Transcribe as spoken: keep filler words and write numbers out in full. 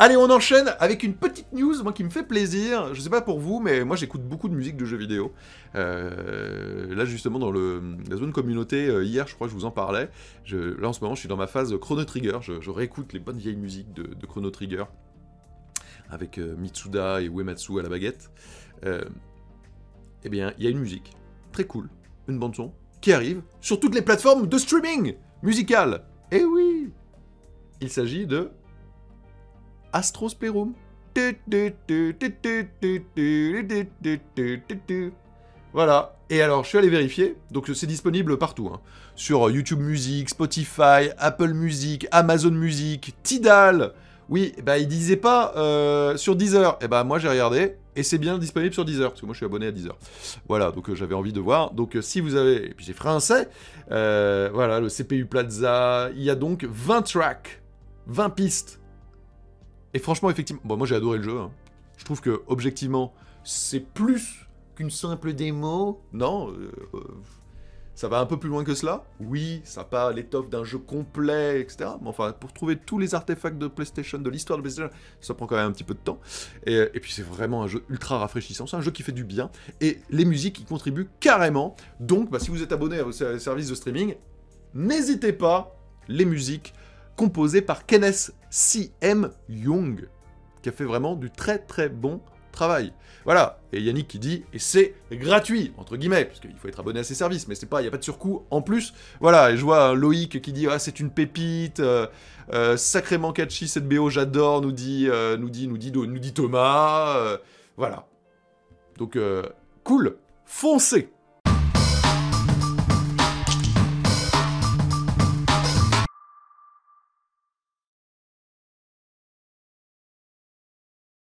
Allez, on enchaîne avec une petite news, moi qui me fait plaisir. Je sais pas pour vous, mais moi j'écoute beaucoup de musique de jeux vidéo. Euh, là justement dans le, la zone communauté, hier je crois que je vous en parlais. Je, là en ce moment je suis dans ma phase Chrono Trigger, je, je réécoute les bonnes vieilles musiques de, de Chrono Trigger. Avec euh, Mitsuda et Uematsu à la baguette. Euh, eh bien, il y a une musique très cool, une bande-son, qui arrive sur toutes les plateformes de streaming musical. Eh oui, il s'agit de Astro's Playroom. Voilà. Et alors, je suis allé vérifier. Donc, c'est disponible partout. Hein. Sur YouTube Music, Spotify, Apple Music, Amazon Music, Tidal. Oui, bah il disait pas euh, sur Deezer. Et bah moi j'ai regardé et c'est bien disponible sur Deezer parce que moi je suis abonné à Deezer. Voilà, donc euh, j'avais envie de voir. Donc euh, si vous avez, et puis j'ai français, euh, voilà le C P U Plaza. Il y a donc vingt tracks, vingt pistes. Et franchement effectivement, bon moi j'ai adoré le jeu. Hein. Je trouve que objectivement c'est plus qu'une simple démo. Non. Euh, euh, Ça va un peu plus loin que cela. Oui, ça n'a pas l'étoffe d'un jeu complet, et cetera. Mais enfin, pour trouver tous les artefacts de PlayStation, de l'histoire de PlayStation, ça prend quand même un petit peu de temps. Et, et puis, c'est vraiment un jeu ultra rafraîchissant. C'est un jeu qui fait du bien. Et les musiques, y contribuent carrément. Donc, bah, si vous êtes abonné à vos services de streaming, n'hésitez pas. Les musiques composées par Kenneth C M Young, qui a fait vraiment du très, très bon travail. Voilà, et Yannick qui dit, et c'est gratuit, entre guillemets, parce qu'il faut être abonné à ses services, mais c'est pas, il n'y a pas de surcoût en plus. Voilà, et je vois Loïc qui dit, ah, c'est une pépite, euh, euh, sacrément catchy cette B O, j'adore, nous dit, euh, nous dit, nous dit, nous dit Thomas, euh, voilà. Donc, euh, cool, foncez.